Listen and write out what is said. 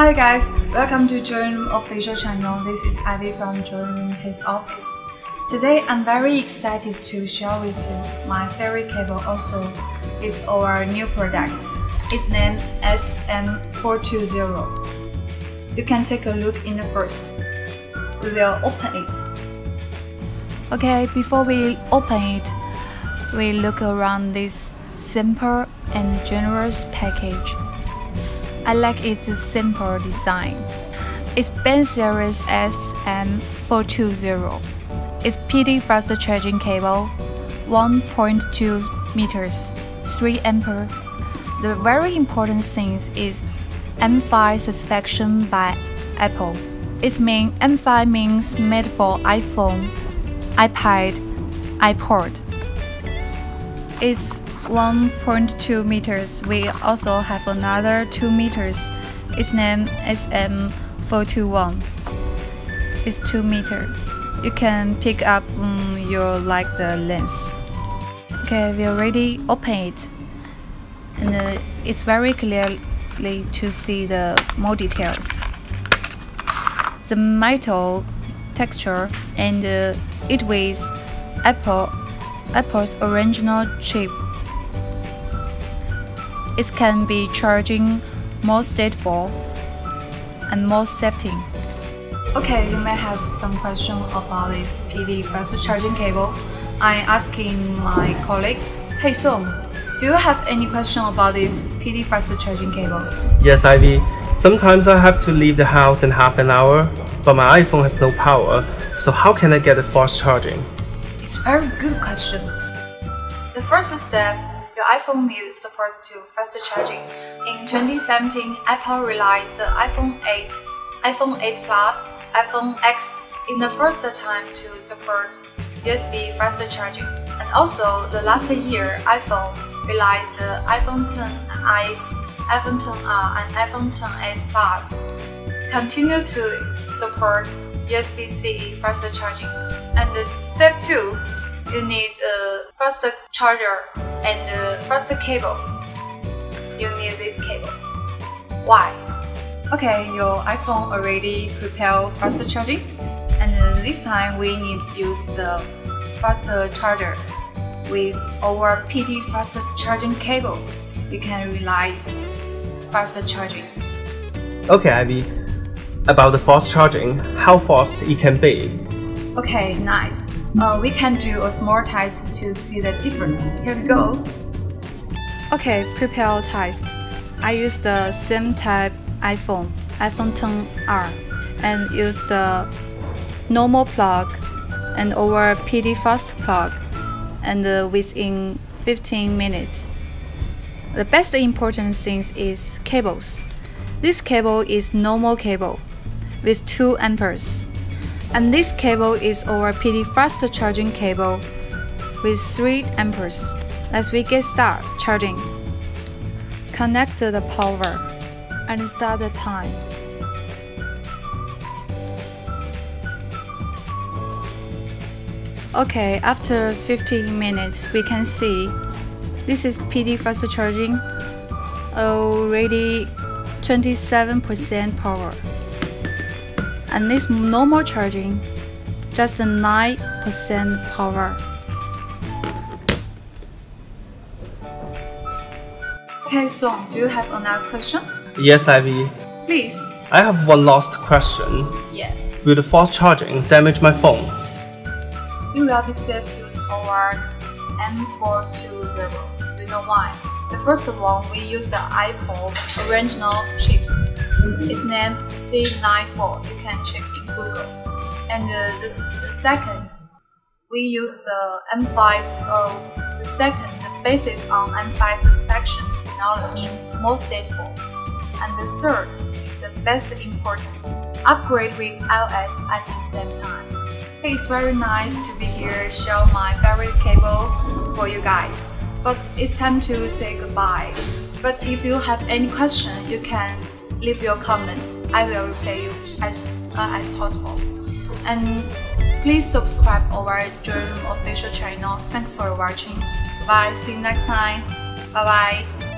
Hi guys, welcome to Joyroom official channel. This is Ivy from Joyroom head office. Today I'm very excited to share with you my favorite cable. Also, it's our new product. It's named SM420. You can take a look in the first. We will open it. Okay, before we open it, we look around this simple and generous package. I like its simple design. It's Ben Series SM420. It's PD fast charging cable, 1.2 meters, 3 ampere. The very important thing is MFi satisfaction by Apple. It means MFi means made for iPhone, iPad, iPod. It's 1.2 meters. We also have another 2 meters. It's named SM421. It's 2 meter. You can pick up your like the lens. Okay, we already open it, and it's very clearly to see the more details. The metal texture and it weighs Apple's original chip. It can be charging more stable and more safety. Okay, you may have some question about this PD fast charging cable. I'm asking my colleague, hey Song, do you have any question about this PD fast charging cable? Yes, Ivy. Sometimes I have to leave the house in half an hour, but my iPhone has no power, so how can I get a fast charging? It's a very good question. The first step, your iPhone needs support to fast charging. In 2017, Apple realized the iPhone 8, iPhone 8 Plus, iPhone X in the first time to support USB fast charging. And also, the last year, iPhone realized the iPhone XS, iPhone XR, and iPhone XS Plus continue to support USB-C fast charging. And step 2, you need a fast charger and a fast cable. You need this cable. Why? Okay, your iPhone already prepared fast charging, and this time we need to use the fast charger. With our PD fast charging cable, you can realize fast charging. Okay, Ivy. About the fast charging, how fast it can be? Okay, nice. We can do a small test to see the difference. Here we go. Okay, prepare test. I use the same type iPhone, iPhone XR, and use the normal plug and over PD fast plug, and within 15 minutes. The best important thing is cables. This cable is normal cable with 2 amperes. And this cable is our PD fast charging cable with 3 amperes. As we get start charging, connect the power and start the time. Okay, after 15 minutes, we can see this is PD fast charging already 27% power. And this normal charging, just 9% power. Okay, Song, do you have another question? Yes, Ivy. Please. I have one last question. Yeah. Will the fast charging damage my phone? You will be safe use our M420. You know why? The first one, we use the iPod original chips. It's named C94. You can check in Google. And the second, we use the MFi's. The second basis on MFi satisfaction technology, more stable. And the third is the best important. Upgrade with iOS at the same time. It's very nice to be here, show my favorite cable for you guys. But it's time to say goodbye. But if you have any question, you can leave your comment. I will reply you as possible. And please subscribe our Joyroom official channel. Thanks for watching. Bye. See you next time. Bye bye.